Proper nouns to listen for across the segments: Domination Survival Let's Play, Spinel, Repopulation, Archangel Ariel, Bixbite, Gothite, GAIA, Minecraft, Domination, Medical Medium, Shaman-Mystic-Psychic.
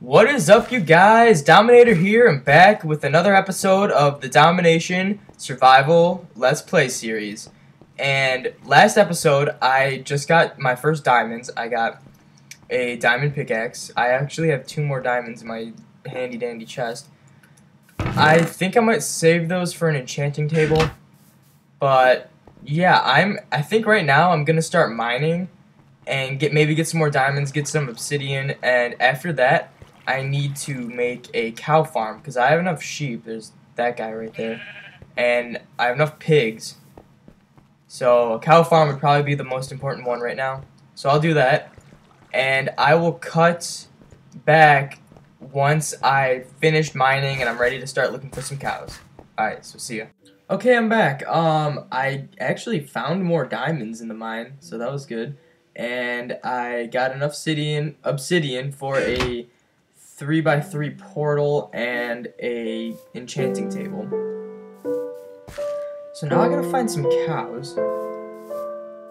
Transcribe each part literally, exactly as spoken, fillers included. What is up, you guys? Dominator here, and back with another episode of the Domination Survival Let's Play series. And last episode, I just got my first diamonds. I got a diamond pickaxe. I actually have two more diamonds in my handy dandy chest. I think I might save those for an enchanting table. But yeah, I'm. I think right now I'm gonna start mining and get maybe get some more diamonds, get some obsidian, and after that, I need to make a cow farm, because I have enough sheep, there's that guy right there, and I have enough pigs, so a cow farm would probably be the most important one right now, so I'll do that, and I will cut back once I finish mining and I'm ready to start looking for some cows. Alright, so see ya. Okay, I'm back. Um, I actually found more diamonds in the mine, so that was good, and I got enough obsidian, obsidian for a three by three portal and a enchanting table. So now I gotta find some cows.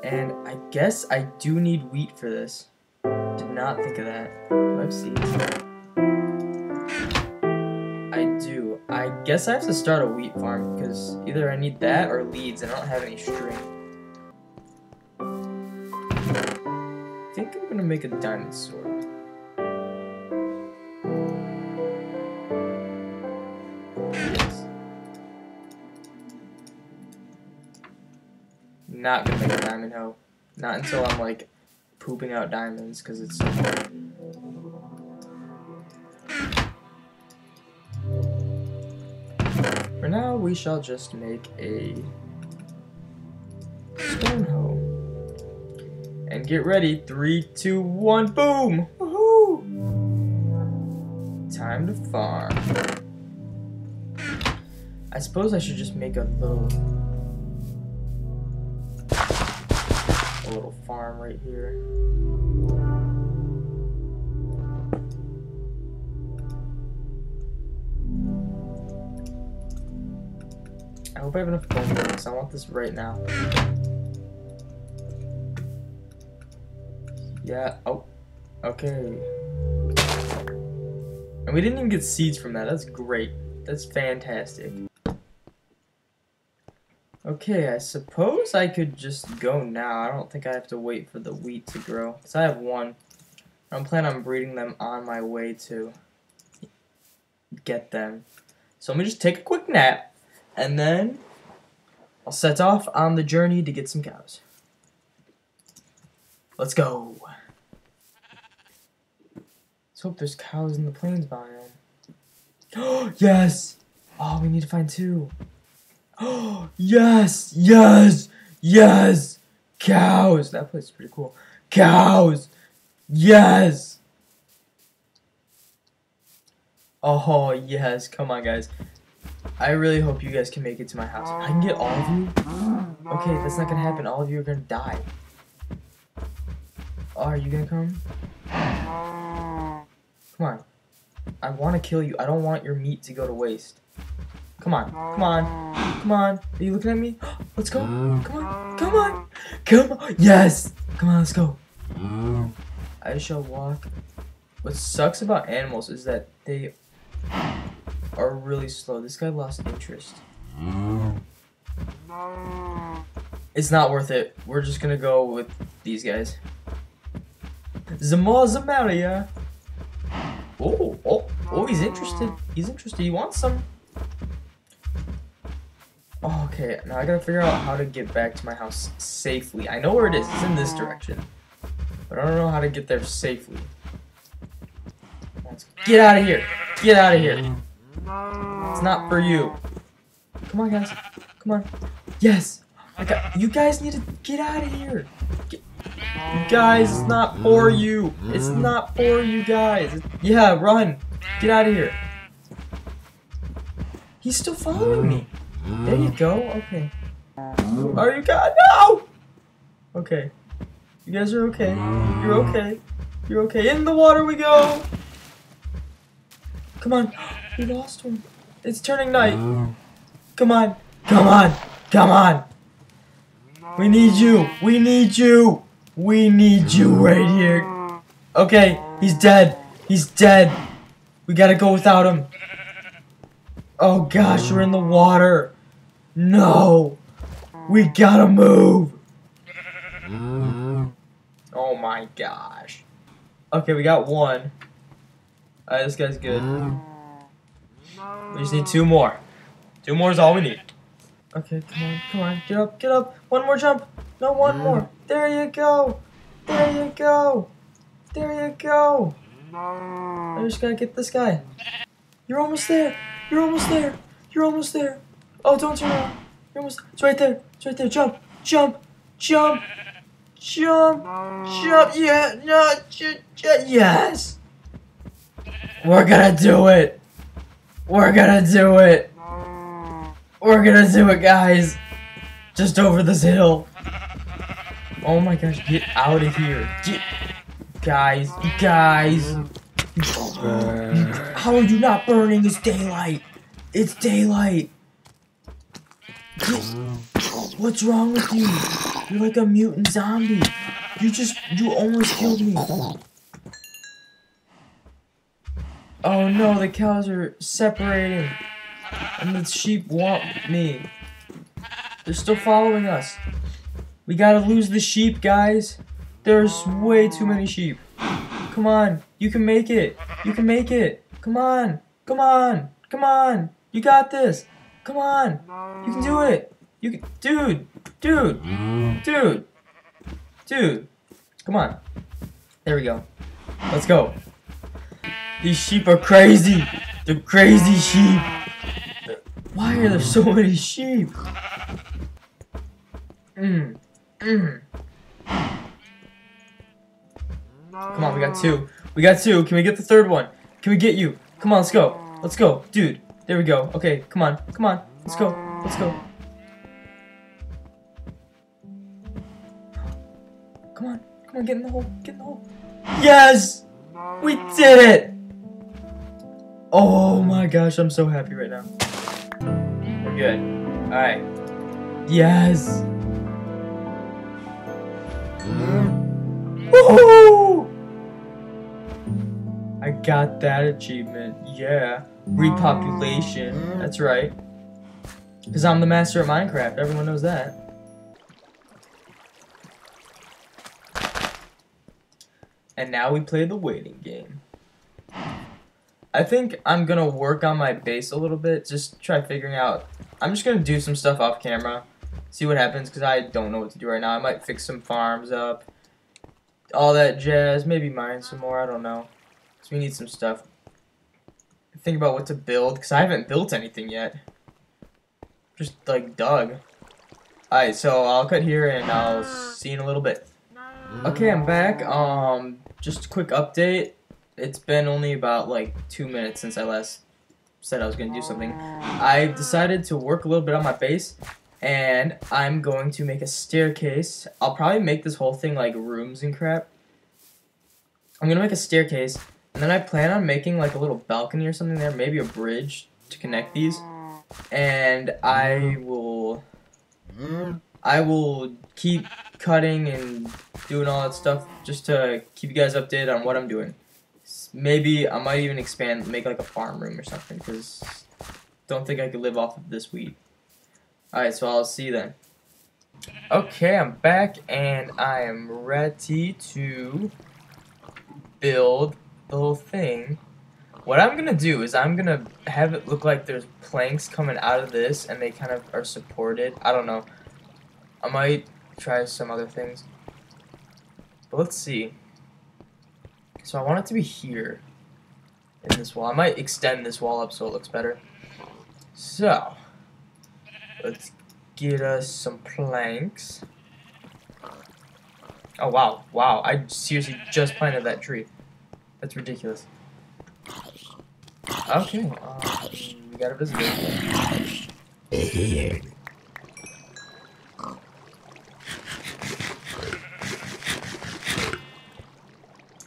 And I guess I do need wheat for this. Did not think of that. Do I have seeds? I do. I guess I have to start a wheat farm, because either I need that or leads, and I don't have any string. I think I'm gonna make a diamond sword. Not gonna make a diamond hoe. Not until I'm like pooping out diamonds, because it's so hard. For now, we shall just make a stone hoe. And get ready. Three, two, one, boom! Woohoo! Time to farm. I suppose I should just make a little. A little farm right here. I hope I have enough bone bricks. I want this right now. Yeah. Oh. Okay. And we didn't even get seeds from that. That's great. That's fantastic. Okay, I suppose I could just go now. I don't think I have to wait for the wheat to grow, because I have one. I'm planning on breeding them on my way to get them. So let me just take a quick nap, and then I'll set off on the journey to get some cows. Let's go. Let's hope there's cows in the plains biome. Oh, yes! Oh, we need to find two. Oh, yes, yes, yes, cows. That place is pretty cool. Cows, yes. Oh, yes, come on, guys. I really hope you guys can make it to my house. I can get all of you. Okay, that's not gonna happen. All of you are gonna die. Oh, are you gonna come? Come on. I wanna kill you. I don't want your meat to go to waste. Come on, come on, come on. Are you looking at me? Let's go. Come on, come on, come on. Yes! Come on, let's go. I shall walk. What sucks about animals is that they are really slow. This guy lost interest. It's not worth it. We're just gonna go with these guys. Zamal Zamaria. Oh, oh, oh, he's interested. He's interested. He wants some. Okay, now I gotta figure out how to get back to my house safely. I know where it is, it's in this direction. But I don't know how to get there safely. Let's get out of here! Get out of here! It's not for you. Come on, guys. Come on. Yes! I got, you guys need to get out of here! Get, you guys, it's not for you! It's not for you guys! It's, yeah, run! Get out of here! He's still following me! There you go. Okay. Are you guys? No. Okay. You guys are okay. You're okay. You're okay. In the water we go. Come on. We lost one. It's turning night. Come on. Come on. Come on. We need you. We need you. We need you right here. Okay. He's dead. He's dead. We gotta go without him. Oh gosh, we're in the water. No. We gotta move. Oh my gosh. Okay, we got one. Alright, this guy's good. We just need two more. Two more is all we need. Okay, come on, come on. Get up, get up. One more jump. No, one more. There you go. There you go. There you go. I just gotta get this guy. You're almost there. You're almost there. You're almost there. Oh, don't turn around. You're almost. It's right there. It's right there. Jump, jump, jump, jump, jump. Yeah, no, j j yes. We're gonna do it. We're gonna do it. We're gonna do it, guys. Just over this hill. Oh my gosh! Get out of here, get. Guys, guys, how are you not burning? It's daylight. It's daylight. What's wrong with you? You're like a mutant zombie. You just, you almost killed me. Oh no, the cows are separating. And the sheep want me. They're still following us. We gotta lose the sheep, guys. There's way too many sheep. Come on, you can make it. You can make it. Come on, come on, come on. You got this. Come on, you can do it. You can, dude, dude, dude, dude. Come on. There we go. Let's go. These sheep are crazy. They're crazy sheep. Why are there so many sheep? Mm, mm. Come on, we got two. We got two. Can we get the third one? Can we get you? Come on, let's go. Let's go. Dude, there we go. Okay, come on. Come on. Let's go. Let's go. Come on. Come on, get in the hole. Get in the hole. Yes! We did it! Oh my gosh, I'm so happy right now. We're good. Alright. Yes! Woohoo! I got that achievement, yeah. Repopulation, that's right. Because I'm the master at Minecraft, everyone knows that. And now we play the waiting game. I think I'm gonna work on my base a little bit, just try figuring out. I'm just gonna do some stuff off camera, see what happens, because I don't know what to do right now. I might fix some farms up, all that jazz, maybe mine some more, I don't know. So we need some stuff. Think about what to build, because I haven't built anything yet. Just, like, dug. Alright, so I'll cut here, and I'll see you in a little bit. Okay, I'm back. Um, just a quick update. It's been only about, like, two minutes since I last said I was going to do something. I've decided to work a little bit on my base, and I'm going to make a staircase. I'll probably make this whole thing, like, rooms and crap. I'm going to make a staircase. And then I plan on making like a little balcony or something there, maybe a bridge to connect these. And I will, I will keep cutting and doing all that stuff just to keep you guys updated on what I'm doing. Maybe I might even expand, make like a farm room or something, because don't think I could live off of this wheat. Alright, so I'll see you then. Okay, I'm back and I am ready to build the whole thing. What I'm gonna do is I'm gonna have it look like there's planks coming out of this and they kind of are supported. I don't know. I might try some other things. But let's see. So I want it to be here in this wall. I might extend this wall up so it looks better. So let's get us some planks. Oh wow, wow. I seriously just planted that tree. That's ridiculous. Okay, um, we got a visitor.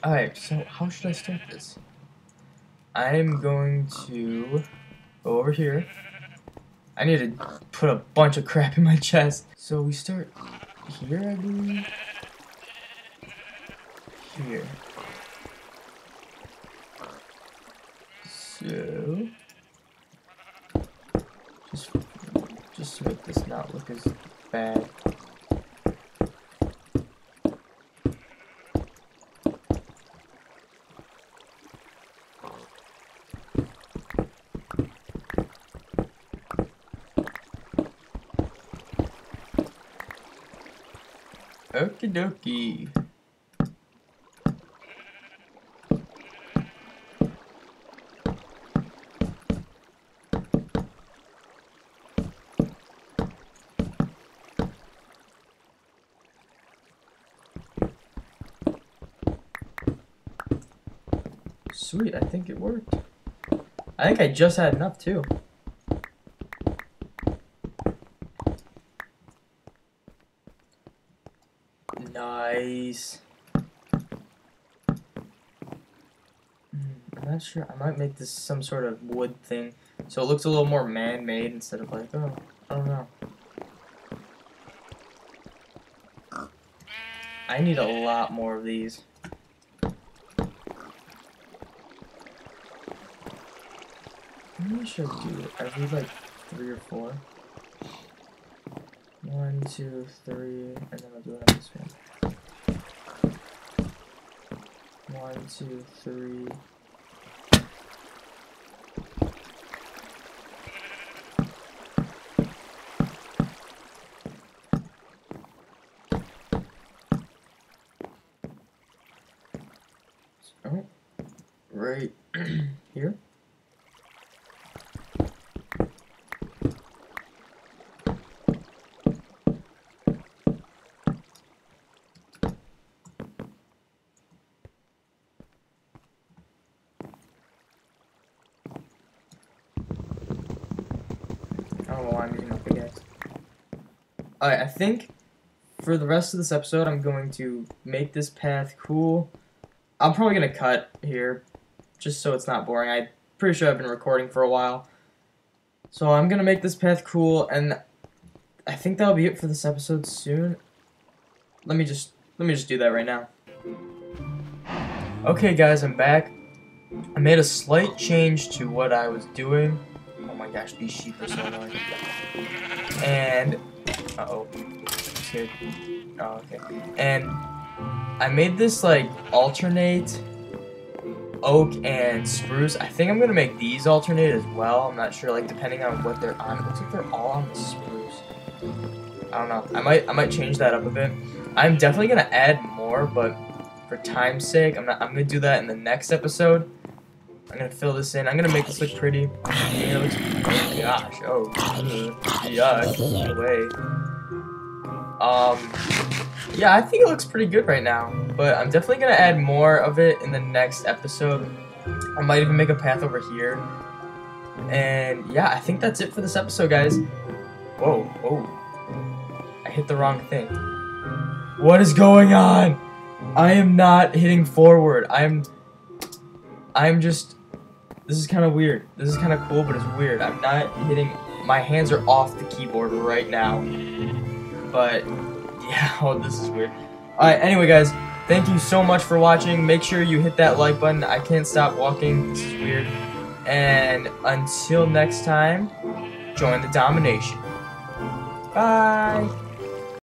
Alright, so how should I start this? I'm going to go over here. I need to put a bunch of crap in my chest. So we start here, I believe. Here. go. Just, just to make this not look as bad. Okie dokie. Sweet, I think it worked. I think I just had enough too. Nice. I'm not sure. I might make this some sort of wood thing, so it looks a little more man-made instead of like, oh, I don't know. I need a lot more of these. Maybe I should do it. I need like three or four. One, two, three, and then I'll do it on this one. One, two, three. So, right here. Alright, I think for the rest of this episode, I'm going to make this path cool. I'm probably going to cut here, just so it's not boring. I'm pretty sure I've been recording for a while. So I'm going to make this path cool, and I think that'll be it for this episode soon. Let me just, let me just do that right now. Okay guys, I'm back. I made a slight change to what I was doing. Oh my gosh, these sheep are so annoying. And... Uh-oh. Oh, okay. And I made this, like, alternate oak and spruce. I think I'm going to make these alternate as well. I'm not sure, like, depending on what they're on. It looks like they're all on the spruce. I don't know. I might I might change that up a bit. I'm definitely going to add more, but for time's sake, I'm not, I'm going to do that in the next episode. I'm going to fill this in. I'm going to make this look pretty. It looks, oh, gosh. Oh, yuck. Get away. Um, yeah, I think it looks pretty good right now, but I'm definitely going to add more of it in the next episode. I might even make a path over here, and yeah, I think that's it for this episode, guys. Whoa, whoa, I hit the wrong thing. What is going on? I am not hitting forward. I'm, I'm just, this is kind of weird. This is kind of cool, but it's weird. I'm not hitting, my hands are off the keyboard right now. But, yeah, oh, this is weird. Alright, anyway, guys, thank you so much for watching. Make sure you hit that like button. I can't stop walking. This is weird. And until next time, join the domination. Bye!